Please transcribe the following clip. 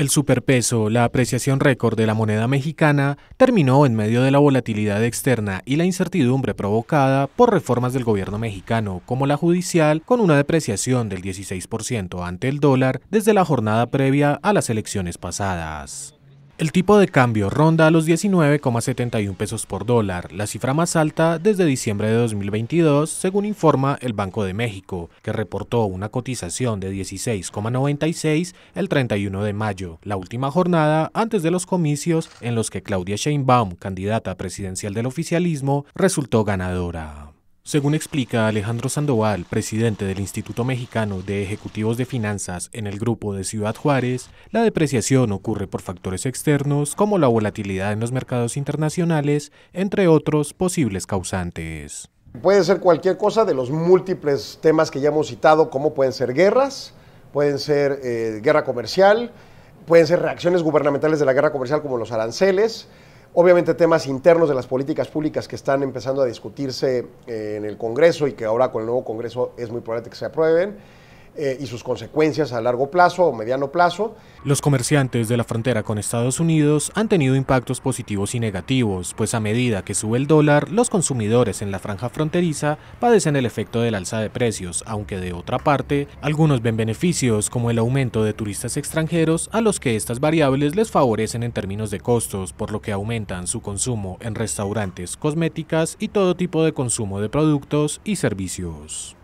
El superpeso, la apreciación récord de la moneda mexicana, terminó en medio de la volatilidad externa y la incertidumbre provocada por reformas del gobierno mexicano, como la judicial, con una depreciación del 16% ante el dólar desde la jornada previa a las elecciones pasadas. El tipo de cambio ronda a los 19,71 pesos por dólar, la cifra más alta desde diciembre de 2022, según informa el Banco de México, que reportó una cotización de 16,96 el 31 de mayo, la última jornada antes de los comicios en los que Claudia Sheinbaum, candidata presidencial del oficialismo, resultó ganadora. Según explica Alejandro Sandoval, presidente del Instituto Mexicano de Ejecutivos de Finanzas en el grupo de Ciudad Juárez, la depreciación ocurre por factores externos como la volatilidad en los mercados internacionales, entre otros posibles causantes. Puede ser cualquier cosa de los múltiples temas que ya hemos citado, como pueden ser guerras, pueden ser guerra comercial, pueden ser reacciones gubernamentales de la guerra comercial como los aranceles. Obviamente temas internos de las políticas públicas que están empezando a discutirse en el Congreso y que ahora con el nuevo Congreso es muy probable que se aprueben, y sus consecuencias a largo plazo o mediano plazo. Los comerciantes de la frontera con Estados Unidos han tenido impactos positivos y negativos, pues a medida que sube el dólar, los consumidores en la franja fronteriza padecen el efecto del alza de precios, aunque de otra parte, algunos ven beneficios como el aumento de turistas extranjeros a los que estas variables les favorecen en términos de costos, por lo que aumentan su consumo en restaurantes, cosméticas y todo tipo de consumo de productos y servicios.